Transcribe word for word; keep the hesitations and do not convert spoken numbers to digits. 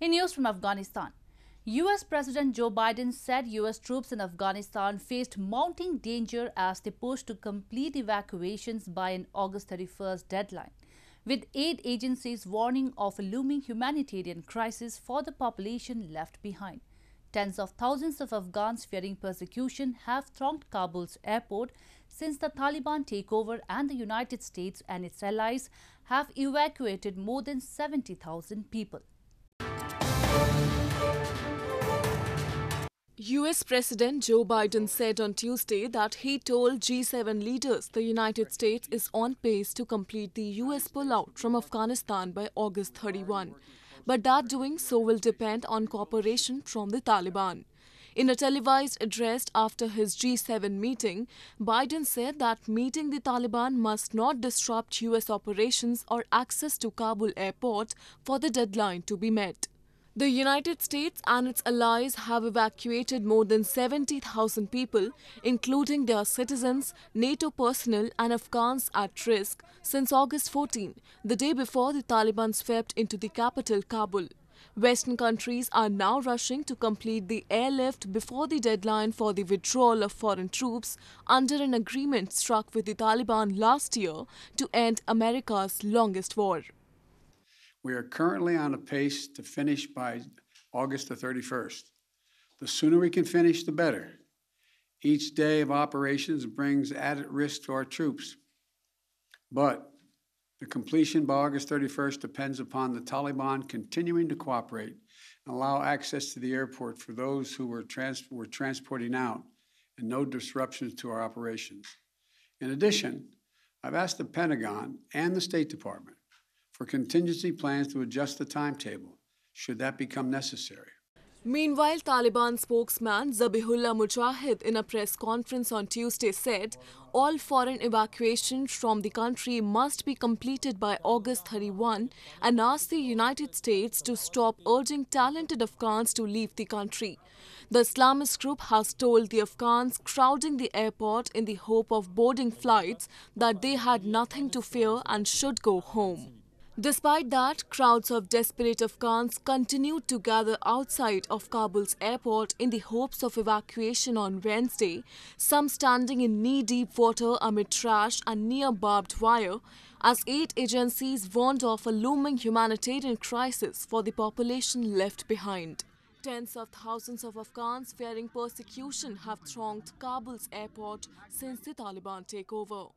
In news from Afghanistan, U S President Joe Biden said U S troops in Afghanistan faced mounting danger as they pushed to complete evacuations by an August thirty-first deadline, with aid agencies warning of a looming humanitarian crisis for the population left behind. Tens of thousands of Afghans fearing persecution have thronged Kabul's airport since the Taliban takeover, and the United States and its allies have evacuated more than seventy thousand people. U S President Joe Biden said on Tuesday that he told G seven leaders the United States is on pace to complete the U S pullout from Afghanistan by August thirty-first, but that doing so will depend on cooperation from the Taliban. In a televised address after his G seven meeting, Biden said that meeting the Taliban must not disrupt U S operations or access to Kabul airport for the deadline to be met. The United States and its allies have evacuated more than seventy thousand people, including their citizens, NATO personnel and Afghans at risk, since August fourteenth, the day before the Taliban swept into the capital, Kabul. Western countries are now rushing to complete the airlift before the deadline for the withdrawal of foreign troops under an agreement struck with the Taliban last year to end America's longest war. We are currently on a pace to finish by August the thirty-first. The sooner we can finish, the better. Each day of operations brings added risk to our troops. But the completion by August thirty-first depends upon the Taliban continuing to cooperate and allow access to the airport for those who were, trans were transporting out, and no disruptions to our operations. In addition, I've asked the Pentagon and the State Department for contingency plans to adjust the timetable, should that become necessary. Meanwhile, Taliban spokesman Zabihullah Mujahid in a press conference on Tuesday said all foreign evacuations from the country must be completed by August thirty-first, and asked the United States to stop urging talented Afghans to leave the country. The Islamist group has told the Afghans crowding the airport in the hope of boarding flights that they had nothing to fear and should go home. Despite that, crowds of desperate Afghans continued to gather outside of Kabul's airport in the hopes of evacuation on Wednesday, some standing in knee-deep water amid trash and near barbed wire, as aid agencies warned of a looming humanitarian crisis for the population left behind. Tens of thousands of Afghans fearing persecution have thronged Kabul's airport since the Taliban takeover.